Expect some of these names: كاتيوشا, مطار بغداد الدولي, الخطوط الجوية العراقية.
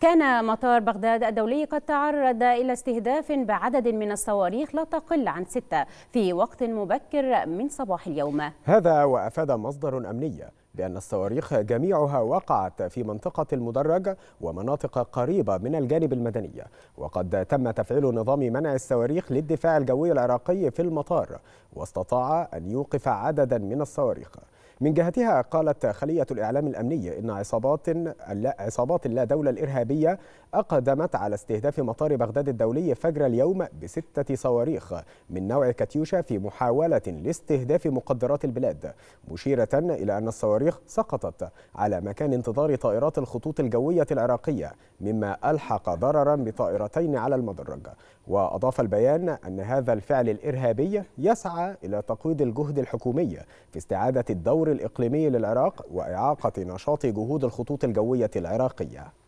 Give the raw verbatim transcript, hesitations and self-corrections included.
كان مطار بغداد الدولي قد تعرض إلى استهداف بعدد من الصواريخ لا تقل عن ستة في وقت مبكر من صباح اليوم. هذا وأفاد مصدر أمني بأن الصواريخ جميعها وقعت في منطقة المدرج ومناطق قريبة من الجانب المدني، وقد تم تفعيل نظام منع الصواريخ للدفاع الجوي العراقي في المطار، واستطاع أن يوقف عددا من الصواريخ. من جهتها قالت خلية الإعلام الأمني إن عصابات عصابات اللا دولة الإرهابية أقدمت على استهداف مطار بغداد الدولي فجر اليوم بستة صواريخ من نوع كاتيوشا في محاولة لاستهداف مقدرات البلاد، مشيرة إلى أن الصواريخ سقطت على مكان انتظار طائرات الخطوط الجوية العراقية، مما ألحق ضررا بطائرتين على المدرج. وأضاف البيان أن هذا الفعل الإرهابي يسعى إلى تقويض الجهد الحكومي في استعادة الدور الإقليمي للعراق وإعاقة نشاط جهود الخطوط الجوية العراقية.